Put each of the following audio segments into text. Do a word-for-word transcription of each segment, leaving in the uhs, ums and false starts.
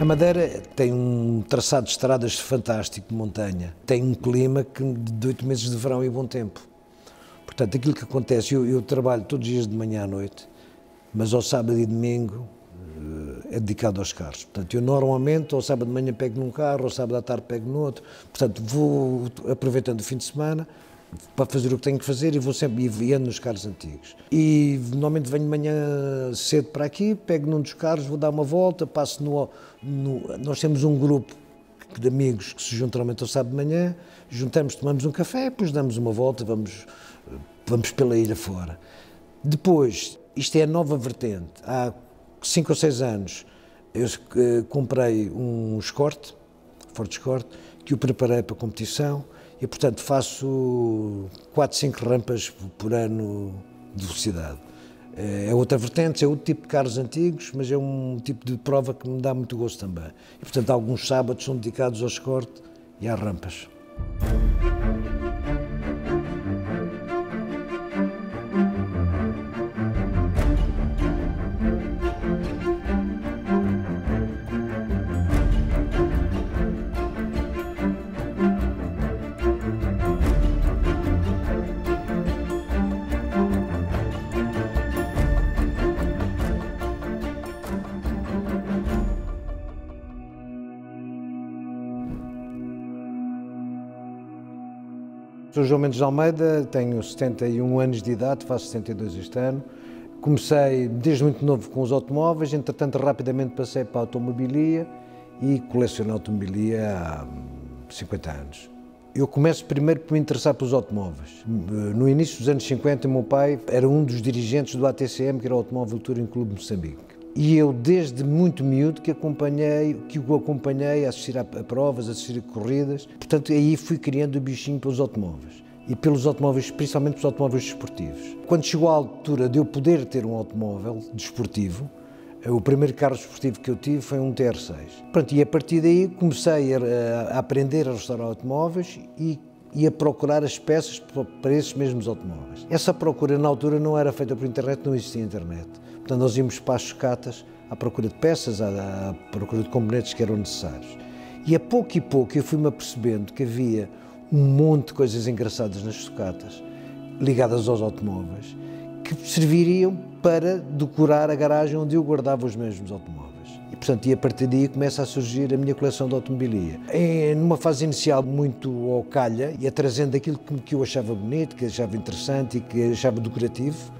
A Madeira tem um traçado de estradas fantástico de montanha, tem um clima que, de oito meses de verão e bom tempo. Portanto, aquilo que acontece, eu, eu trabalho todos os dias de manhã à noite, mas ao sábado e domingo é dedicado aos carros. Portanto, eu normalmente ao sábado de manhã pego num carro, ao sábado à tarde pego no outro. Portanto, vou aproveitando o fim de semana para fazer o que tenho que fazer e vou sempre e ando nos carros antigos. E normalmente venho de manhã cedo para aqui, pego num dos carros, vou dar uma volta, passo no... no nós temos um grupo de amigos que se juntam normalmente ao sábado de manhã, juntamos, tomamos um café, depois damos uma volta, vamos, vamos pela ilha fora. Depois, isto é a nova vertente. Há cinco ou seis anos eu uh, comprei um Escort, Ford Escort, que o preparei para a competição e, portanto, faço quatro, cinco rampas por ano de velocidade. É outra vertente, é outro tipo de carros antigos, mas é um tipo de prova que me dá muito gosto também. E, portanto, alguns sábados são dedicados ao Escort e às rampas. Sou João Mendes de Almeida, tenho setenta e um anos de idade, faço setenta e dois este ano. Comecei desde muito novo com os automóveis, entretanto rapidamente passei para a automobilia e coleciono automobilia há cinquenta anos. Eu começo primeiro por me interessar pelos automóveis. No início dos anos cinquenta, meu pai era um dos dirigentes do A T C M, que era o Automóvel Touring Clube de Moçambique. E eu, desde muito miúdo, que, acompanhei, que o acompanhei a assistir a, a provas, a assistir a corridas. Portanto, aí fui criando o bichinho pelos automóveis. E pelos automóveis, principalmente pelos automóveis desportivos. Quando chegou à altura de eu poder ter um automóvel desportivo, o primeiro carro desportivo que eu tive foi um T R seis. Pronto, e a partir daí comecei a, a aprender a restaurar automóveis e e a procurar as peças para esses mesmos automóveis. Essa procura, na altura, não era feita por internet, não existia internet. Portanto, nós íamos para as sucatas à procura de peças, à procura de componentes que eram necessários. E a pouco e pouco eu fui-me apercebendo que havia um monte de coisas engraçadas nas sucatas, ligadas aos automóveis, que serviriam para decorar a garagem onde eu guardava os mesmos automóveis. E, portanto, e a partir daí começa a surgir a minha coleção de automobilia. Em numa fase inicial muito ao calha, ia trazendo aquilo que eu achava bonito, que eu achava interessante e que eu achava decorativo.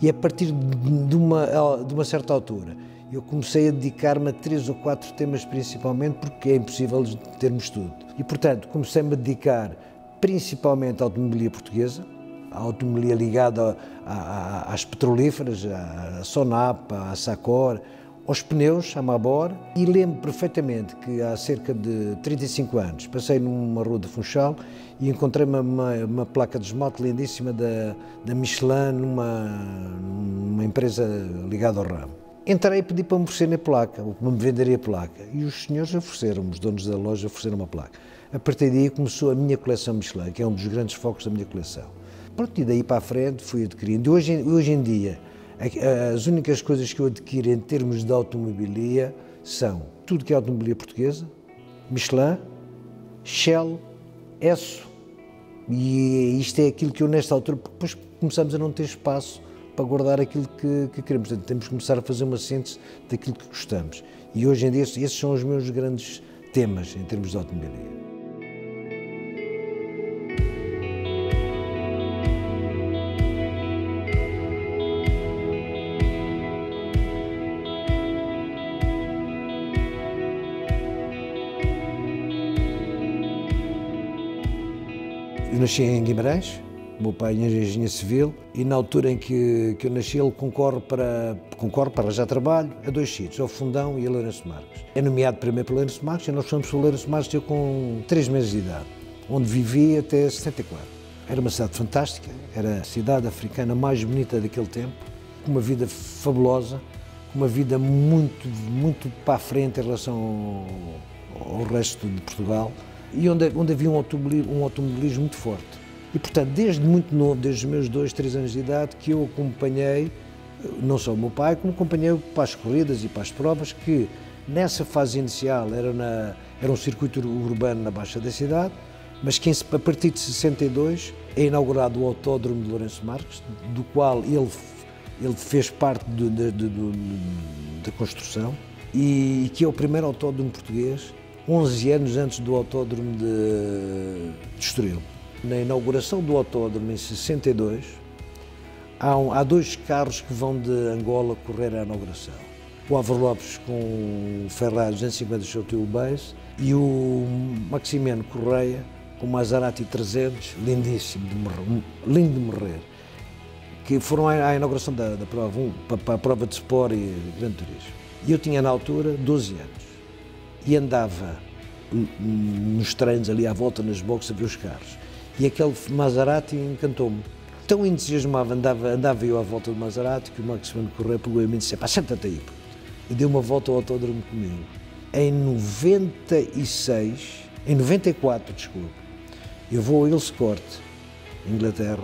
E a partir de uma, de uma certa altura, eu comecei a dedicar-me a três ou quatro temas principalmente, porque é impossível termos tudo. E, portanto, comecei-me a dedicar principalmente à automobilia portuguesa, a automobilia ligada a, a, a, às petrolíferas, à Sonapa, à Sacor, aos pneus, à Mabor, e lembro perfeitamente que há cerca de trinta e cinco anos passei numa rua de Funchal e encontrei uma, uma, uma placa de esmalte lindíssima da, da Michelin, numa, numa empresa ligada ao ramo. Entrei e pedi para me oferecerem a placa, ou para me venderem a placa, e os senhores ofereceram, os donos da loja ofereceram uma placa. A partir daí começou a minha coleção Michelin, que é um dos grandes focos da minha coleção. Pronto, e daí para a frente fui adquirindo. Hoje, hoje em dia, as únicas coisas que eu adquiro em termos de automobilia são tudo que é automobilia portuguesa, Michelin, Shell, Esso, e isto é aquilo que eu nesta altura, depois começamos a não ter espaço para guardar aquilo que, que queremos, portanto temos que começar a fazer uma síntese daquilo que gostamos, e hoje em dia esses são os meus grandes temas em termos de automobilia. Eu nasci em Guimarães, meu pai é engenheiro civil, e na altura em que, que eu nasci ele concorre para, concorre para arranjar trabalho a dois sítios, ao Fundão e a Lourenço Marques. É nomeado primeiro para Lourenço Marques e nós fomos para Lourenço Marques eu com três meses de idade, onde vivi até setenta e quatro. Era uma cidade fantástica, era a cidade africana mais bonita daquele tempo, com uma vida fabulosa, com uma vida muito, muito para a frente em relação ao, ao resto de Portugal. E onde, onde havia um automobilismo, um automobilismo muito forte. E, portanto, desde muito novo, desde os meus dois, três anos de idade, que eu acompanhei, não só o meu pai, como acompanhei para as corridas e para as provas, que nessa fase inicial era, na, era um circuito urbano na Baixa da cidade, mas que a partir de sessenta e dois é inaugurado o Autódromo de Lourenço Marques, do qual ele, ele fez parte da construção, e que é o primeiro autódromo português, onze anos antes do Autódromo de, de Estoril. Na inauguração do autódromo, em sessenta e dois, há, um, há dois carros que vão de Angola correr à inauguração. O Avril Lopes com o Ferrari duzentos e cinquenta Shell Base e o Maximeno Correia com o Maserati trezentos, lindíssimo, de morrer, lindo de morrer, que foram à inauguração da, da prova um, para a prova de Sport e Grande Turismo. E eu tinha na altura doze anos e andava nos treinos ali à volta, nas boxes, a ver os carros. E aquele Maserati encantou-me. Tão entusiasmava, andava, andava eu à volta do Maserati, que o Marcos Fernando Corrêa pegou em mim e disse: "Pá, senta-te aí", e deu uma volta ao autódromo comigo. Em noventa e seis, em noventa e quatro, desculpe, eu vou a Ilse Corte, Inglaterra,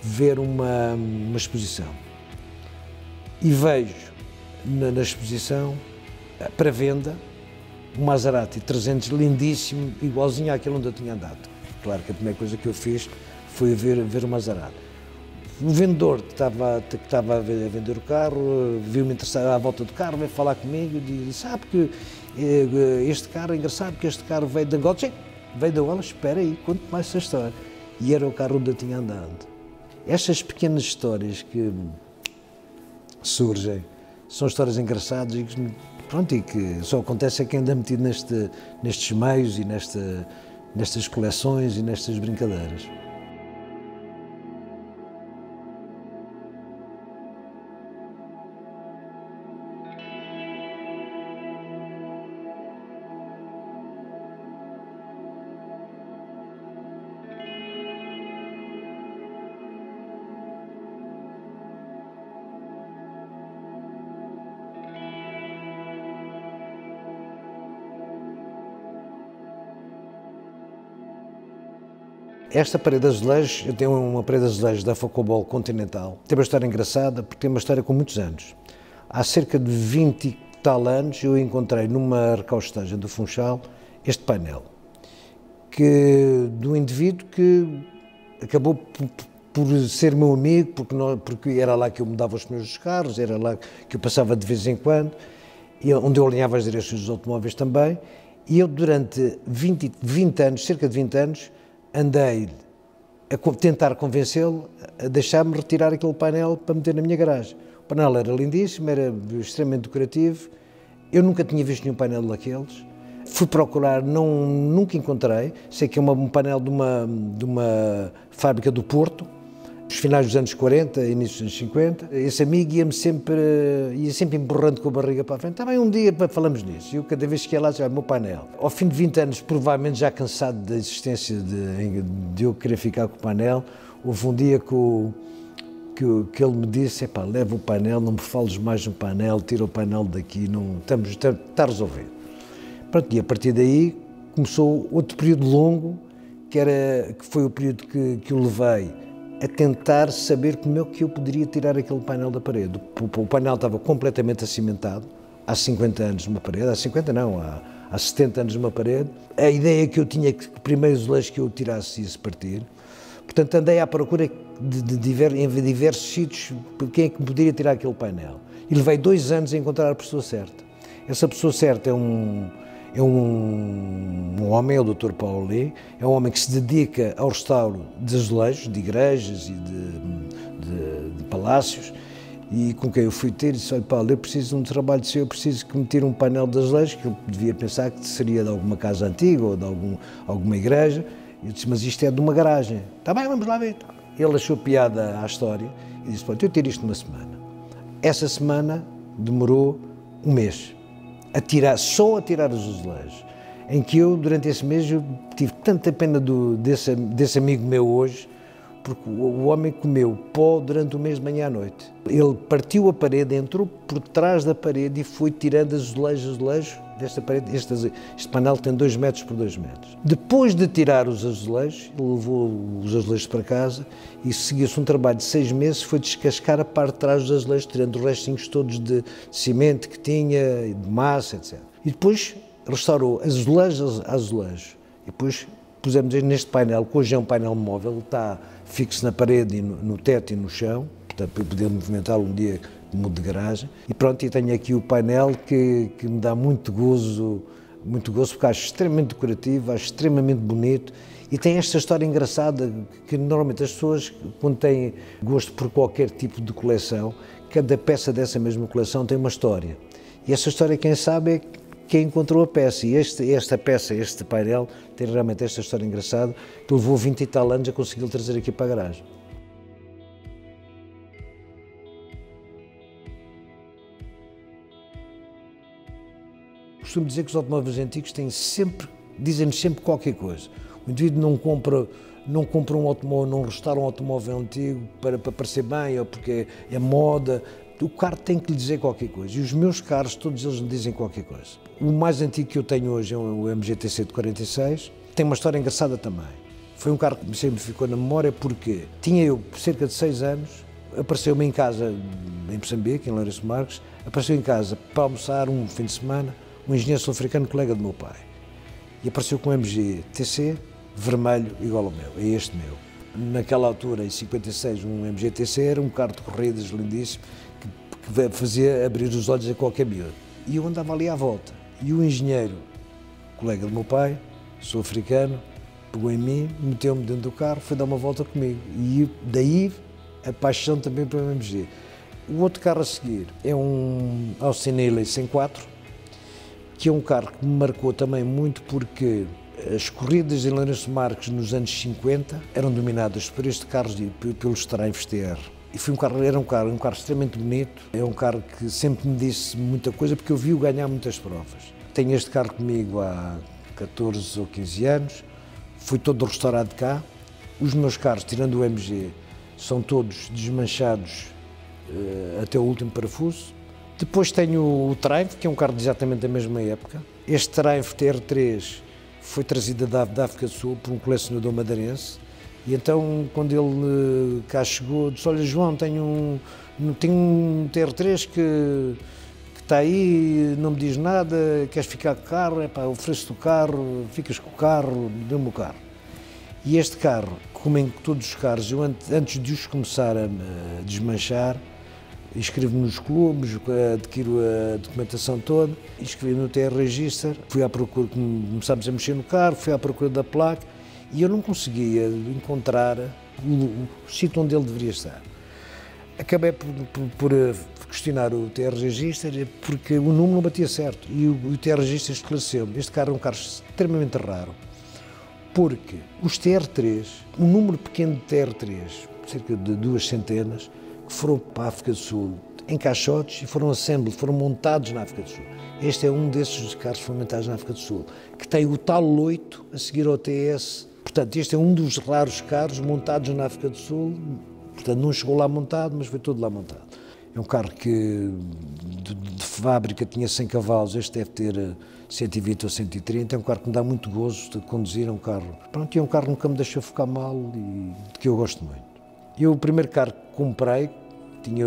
ver uma, uma exposição. E vejo na, na exposição, para venda, um Maserati trezentos lindíssimo, igualzinho àquele onde eu tinha andado. Claro que a primeira coisa que eu fiz foi ver, ver o Maserati. O vendedor que estava, que estava a vender o carro viu-me interessado à volta do carro, veio falar comigo e disse: "Ah, porque este carro é engraçado, porque este carro veio de Angola". Veio de Angola, espera aí, conto mais essa história. E era o carro onde eu tinha andado. Estas pequenas histórias que surgem são histórias engraçadas e que, pronto, e que só acontece a quem anda metido neste, nestes meios e nesta, nestas coleções e nestas brincadeiras. Esta parede de azulejos, eu tenho uma parede de azulejos da Focobol Continental. Tem uma história engraçada, porque tem uma história com muitos anos. Há cerca de vinte e tal anos eu encontrei numa recaustagem do Funchal este painel, que, de um indivíduo que acabou por, por ser meu amigo, porque, não, porque era lá que eu mudava os pneus dos carros, era lá que eu passava de vez em quando, e onde eu alinhava as direções dos automóveis também. E eu durante vinte, vinte anos, cerca de vinte anos, andei a tentar convencê-lo a deixar-me retirar aquele painel para meter na minha garagem. O painel era lindíssimo, era extremamente decorativo, eu nunca tinha visto nenhum painel daqueles. Fui procurar, não, nunca encontrei, sei que é uma, um painel de uma, de uma fábrica do Porto, nos finais dos anos quarenta, início dos anos cinquenta. Esse amigo ia-me sempre, ia sempre emborrando com a barriga para a frente. Também um dia falamos nisso. Eu cada vez que ia lá dizia: "Ah, meu painel". Ao fim de vinte anos, provavelmente já cansado da existência de, de eu querer ficar com o painel, houve um dia que, o, que, que ele me disse: "Epá, leva o painel, não me fales mais no painel, tira o painel daqui, não, estamos, está, está resolvido". Pronto, e a partir daí começou outro período longo, que, era, que foi o período que, que eu levei a tentar saber como é que eu poderia tirar aquele painel da parede. O painel estava completamente acimentado, há cinquenta anos numa parede, há cinquenta não, há, há setenta anos numa parede. A ideia que eu tinha é que o primeiro azulejo que eu tirasse ia-se partir. Portanto, andei à procura de, de, de, em diversos sítios quem é que poderia tirar aquele painel. E levei dois anos a encontrar a pessoa certa. Essa pessoa certa é um, é um, um homem, é o doutor Paulo Lee, é um homem que se dedica ao restauro de azulejos, de igrejas e de, de, de palácios, e com quem eu fui ter e disse: "Olha Paulo, eu preciso de um trabalho seu, eu preciso que me tire um painel de azulejos", que eu devia pensar que seria de alguma casa antiga ou de algum, alguma igreja. Eu disse: "Mas isto é de uma garagem". "Está bem, vamos lá ver". Ele achou piada à história e disse: "Pronto, eu tiro isto numa semana". Essa semana demorou um mês. A tirar, só a tirar os azulejos, em que eu, durante esse mês, eu tive tanta pena do, desse, desse amigo meu hoje, porque o, o homem comeu pó durante o mês de manhã à noite. Ele partiu a parede, entrou por trás da parede e foi tirando azulejos, azulejos, Esta parede, este, este painel tem dois metros por dois metros. Depois de tirar os azulejos, ele levou os azulejos para casa e seguiu-se um trabalho de seis meses, foi descascar a parte de trás dos azulejos, tirando os restinhos todos de cimento que tinha, de massa, etcétera. E depois restaurou azulejos a azulejos. E depois pusemos neste painel, que hoje é um painel móvel, está fixo na parede, e no, no teto e no chão, portanto, para poder movimentá-lo um dia mudo de garagem. E pronto, e tenho aqui o painel que, que me dá muito gozo, muito gozo, porque acho extremamente decorativo, acho extremamente bonito e tem esta história engraçada que normalmente as pessoas, quando têm gosto por qualquer tipo de coleção, cada peça dessa mesma coleção tem uma história. E essa história, quem sabe, é quem encontrou a peça. E este, esta peça, este painel, tem realmente esta história engraçada que levou vinte e tal anos a conseguir trazer aqui para a garagem. Costumo dizer que os automóveis antigos têm sempre, dizem-nos sempre qualquer coisa. O indivíduo não compra, não compra um automóvel, não restaura um automóvel antigo para, para parecer bem ou porque é, é moda. O carro tem que lhe dizer qualquer coisa. E os meus carros, todos eles me dizem qualquer coisa. O mais antigo que eu tenho hoje é o M G T C de quarenta e seis. Tem uma história engraçada também. Foi um carro que sempre ficou na memória porque tinha eu cerca de seis anos. Apareceu-me em casa, em Moçambique, em Lourenço Marques, apareceu em casa para almoçar um fim de semana, um engenheiro sul-africano, colega do meu pai, e apareceu com um M G T C vermelho igual ao meu, é este meu. Naquela altura, em cinquenta e seis, um M G T C era um carro de corridas lindíssimo, que, que fazia abrir os olhos a qualquer miúdo. E eu andava ali à volta, e o engenheiro, colega do meu pai, sul-africano, pegou em mim, meteu-me dentro do carro, foi dar uma volta comigo, e daí a paixão também pelo M G. O outro carro a seguir é um Alcinelli cento e quatro, que é um carro que me marcou também muito porque as corridas em Lourenço Marques nos anos cinquenta eram dominadas por este carro e pelos Triumph T R. E foi um carro, era um carro, um carro extremamente bonito, é um carro que sempre me disse muita coisa porque eu vi-o ganhar muitas provas. Tenho este carro comigo há catorze ou quinze anos, fui todo restaurado cá. Os meus carros, tirando o M G, são todos desmanchados até o último parafuso. Depois tenho o Triumph, que é um carro de exatamente da mesma época. Este Triumph T R três foi trazido da, da África do Sul por um colecionador madeirense. E então, quando ele cá chegou, disse: olha, João, tenho um, tenho um T R três que, que está aí, não me diz nada, queres ficar com o carro? Epá, ofereço-te o carro, ficas com o carro, dê-me o carro. E este carro, como em todos os carros, eu antes de os começar a desmanchar, inscrevo-me nos clubes, adquiro a documentação toda, inscrevi-me no T R Register, fui à procura, começámos a mexer no carro, fui à procura da placa e eu não conseguia encontrar o, o, o sítio onde ele deveria estar. Acabei por, por, por questionar o T R Register porque o número não batia certo e o, o T R Register esclareceu-me. Este carro é um carro extremamente raro porque os T R três, um número pequeno de T R três, cerca de duas centenas, foram para a África do Sul em caixotes e foram assembled, foram montados na África do Sul. Este é um desses carros fomentados na África do Sul, que tem o tal oito a seguir ao T S. Portanto, este é um dos raros carros montados na África do Sul, portanto, não chegou lá montado, mas foi todo lá montado. É um carro que de, de fábrica tinha cem cavalos, este deve ter cento e vinte ou cento e trinta, é um carro que me dá muito gozo de conduzir, é um carro, pronto, é um carro que nunca me deixou ficar mal e de que eu gosto muito. Eu o primeiro carro que comprei, tinha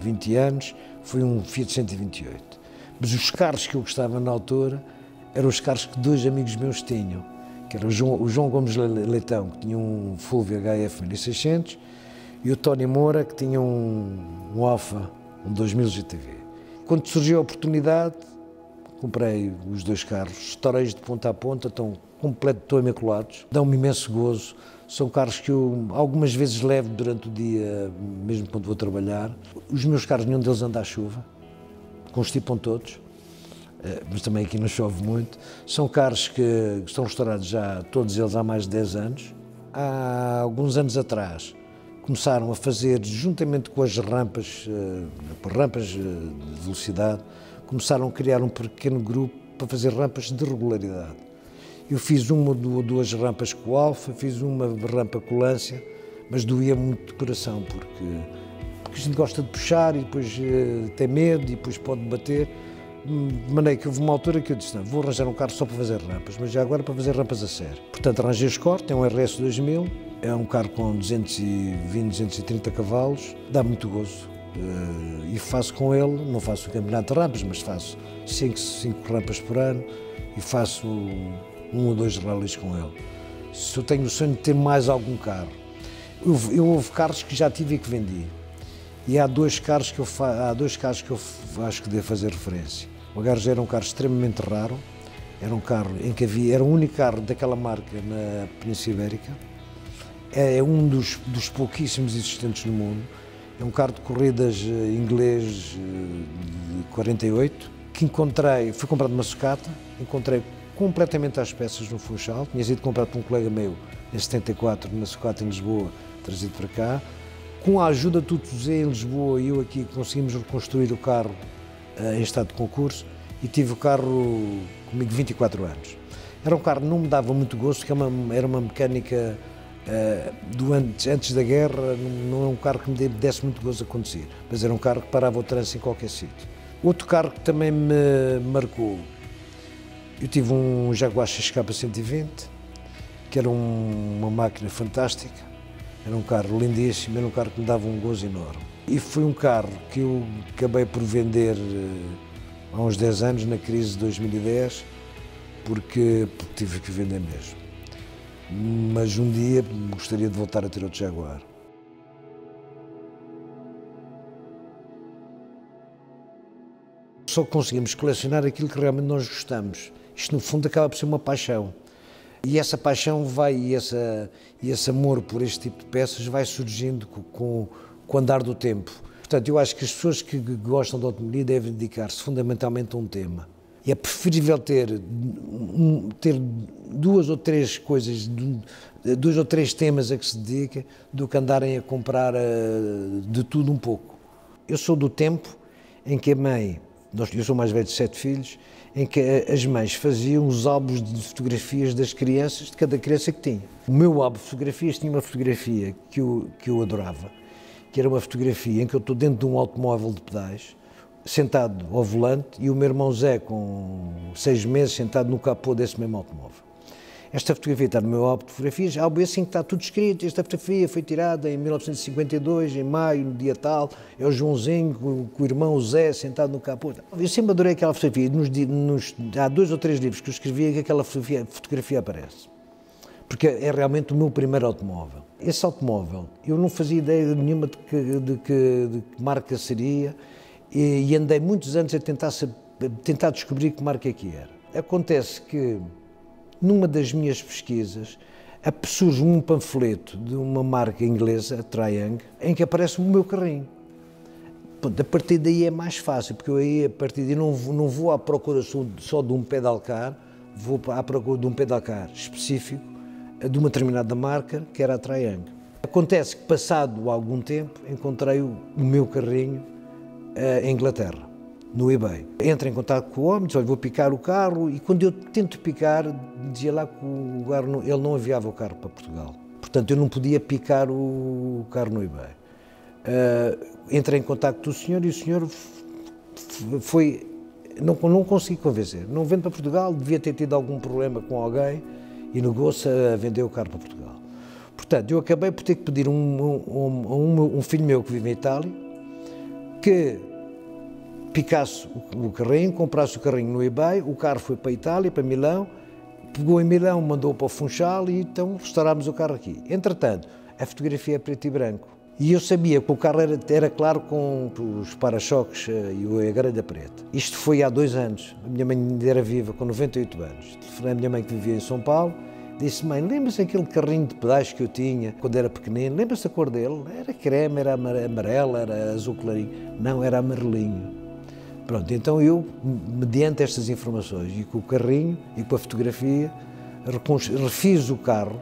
vinte anos, foi um Fiat cento e vinte e oito. Mas os carros que eu gostava na altura eram os carros que dois amigos meus tinham, que era o João, o João Gomes Leitão, que tinha um Fulvia H F mil e seiscentos, e o Tony Moura, que tinha um, um Alfa um dois mil G T V. Quando surgiu a oportunidade, comprei os dois carros, estourei-os de ponta a ponta, estão completos, imaculados, dão-me imenso gozo. São carros que eu algumas vezes levo durante o dia, mesmo quando vou trabalhar. Os meus carros, nenhum deles anda à chuva, constipam todos, mas também aqui não chove muito. São carros que estão restaurados já, todos eles, há mais de dez anos. Há alguns anos atrás, começaram a fazer, juntamente com as rampas, rampas de velocidade, começaram a criar um pequeno grupo para fazer rampas de regularidade. Eu fiz uma ou duas rampas com o Alfa, fiz uma rampa com o Lancia, mas doía muito de coração, porque, porque a gente gosta de puxar e depois uh, tem medo e depois pode bater, de maneira que houve uma altura que eu disse, não, vou arranjar um carro só para fazer rampas, mas já agora para fazer rampas a sério. Portanto, arranjei a Escort, é um R S dois mil, é um carro com duzentos e vinte, duzentos e trinta cavalos, dá muito gozo. Uh, e faço com ele, não faço o campeonato de rampas, mas faço cinco rampas por ano e faço um ou dois rallies com ele. Se eu tenho o sonho de ter mais algum carro, eu, eu houve carros que já tive e que vendi. E há dois carros que eu, fa há dois carros que eu acho que devo fazer referência. O H R G era um carro extremamente raro, era um carro em que havia, era o único carro daquela marca na Península Ibérica, é, é um dos, dos pouquíssimos existentes no mundo. É um carro de corridas inglês de quarenta e oito, que encontrei, fui comprado uma sucata, encontrei completamente às peças no Funchal, tinha sido comprado por um colega meu em setenta e quatro, numa sucata em Lisboa, trazido para cá. Com a ajuda de Tuto Zé em Lisboa, eu aqui conseguimos reconstruir o carro em estado de concurso e tive o carro comigo vinte e quatro anos. Era um carro que não me dava muito gosto, que era uma, era uma mecânica... Uh, do antes, antes da guerra, não é um carro que me desse muito gozo a conduzir, mas era um carro que parava o trânsito em qualquer sítio. Outro carro que também me marcou, eu tive um Jaguar X K cento e vinte, que era um, uma máquina fantástica, era um carro lindíssimo, era um carro que me dava um gozo enorme. E foi um carro que eu acabei por vender uh, há uns dez anos, na crise de dois mil e dez, porque, porque tive que vender mesmo. Mas um dia gostaria de voltar a ter outro Jaguar. Só conseguimos colecionar aquilo que realmente nós gostamos. Isto, no fundo, acaba por ser uma paixão. E essa paixão vai, e, essa, e esse amor por este tipo de peças vai surgindo com, com, com o andar do tempo. Portanto, eu acho que as pessoas que gostam de automobilismo devem dedicar-se fundamentalmente a um tema. É preferível ter, ter duas ou três coisas, dois ou três temas a que se dedica, do que andarem a comprar de tudo um pouco. Eu sou do tempo em que a mãe, eu sou mais velho de sete filhos, em que as mães faziam os álbuns de fotografias das crianças, de cada criança que tinha. O meu álbum de fotografias tinha uma fotografia que eu, que eu adorava, que era uma fotografia em que eu estou dentro de um automóvel de pedais, sentado ao volante, e o meu irmão Zé, com seis meses, sentado no capô desse mesmo automóvel. Esta fotografia está no meu álbum de fotografias, álbum esse em que está tudo escrito, esta fotografia foi tirada em mil novecentos e cinquenta e dois, em maio, no dia tal, é o Joãozinho com o irmão Zé sentado no capô. Eu sempre adorei aquela fotografia, nos, nos, há dois ou três livros que eu escrevi que aquela fotografia, fotografia aparece, porque é realmente o meu primeiro automóvel. Esse automóvel, eu não fazia ideia nenhuma de que, de que, de que marca seria, e andei muitos anos a tentar, a tentar descobrir que marca que era. Acontece que, numa das minhas pesquisas, surge um panfleto de uma marca inglesa, a Triangle, em que aparece o meu carrinho. Pronto, a partir daí é mais fácil, porque eu aí, a partir daí não vou, não vou à procura só de um pedalcar, vou à procura de um pedalcar específico, de uma determinada marca, que era a Triangle. Acontece que, passado algum tempo, encontrei o meu carrinho em Inglaterra, no eBay. Entra em contato com o homem, diz, olha, vou picar o carro, e quando eu tento picar, dizia lá que o carro não, ele não enviava o carro para Portugal. Portanto, eu não podia picar o carro no eBay. Uh, entra em contato com o senhor, e o senhor foi... Não, não consegui convencer. Não vendo para Portugal, devia ter tido algum problema com alguém, e negou-se a vender o carro para Portugal. Portanto, eu acabei por ter que pedir a um, um, um, um filho meu que vive em Itália, que picasse o carrinho, comprasse o carrinho no eBay, o carro foi para a Itália, para Milão, pegou em Milão, mandou para o Funchal e então restaurámos o carro aqui. Entretanto, a fotografia é preto e branco e eu sabia que o carro era, era claro com os para-choques e a grelha preta. Isto foi há dois anos, a minha mãe ainda era viva, com noventa e oito anos. Telefonei a minha mãe que vivia em São Paulo, disse, mãe, lembra-se aquele carrinho de pedais que eu tinha quando era pequenino? Lembra-se a cor dele? Era creme, era amarela, era azul clarinho. Não, era amarelinho. Pronto, então eu, mediante estas informações e com o carrinho e com a fotografia, refiz o carro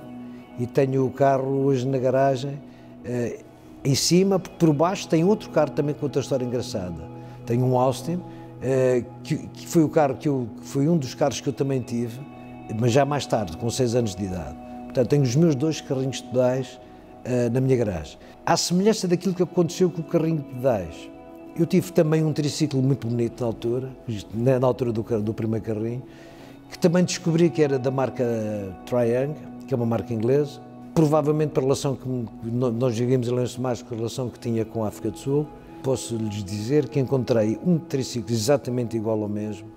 e tenho o carro hoje na garagem, em cima, porque por baixo tem outro carro também com outra história engraçada. Tenho um Austin, que foi, o carro que eu, foi um dos carros que eu também tive, mas já mais tarde, com seis anos de idade. Portanto, tenho os meus dois carrinhos de pedais uh, na minha garagem. À semelhança daquilo que aconteceu com o carrinho de pedais, Eu tive também um triciclo muito bonito na altura, na altura do, do primeiro carrinho, que também descobri que era da marca Triangle, que é uma marca inglesa, provavelmente pela relação que nós vivíamos em Lourenço Marques, com a relação que tinha com a África do Sul. Posso-lhes dizer que encontrei um triciclo exatamente igual ao mesmo,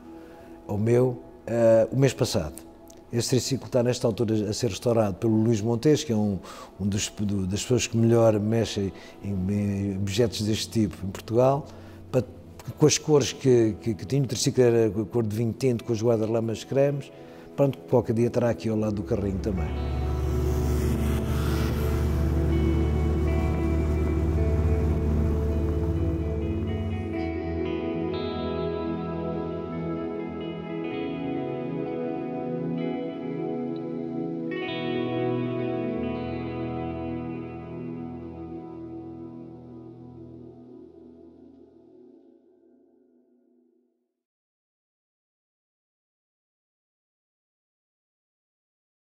ao meu, uh, o mês passado. Esse triciclo está, nesta altura, a ser restaurado pelo Luís Montes, que é um, um dos, do, das pessoas que melhor mexem em, em objetos deste tipo em Portugal, para, com as cores que, que, que tinha. O triciclo era a cor de vinho tinto, com os guarda-lamas cremes. Pronto, qualquer dia estará aqui ao lado do carrinho também.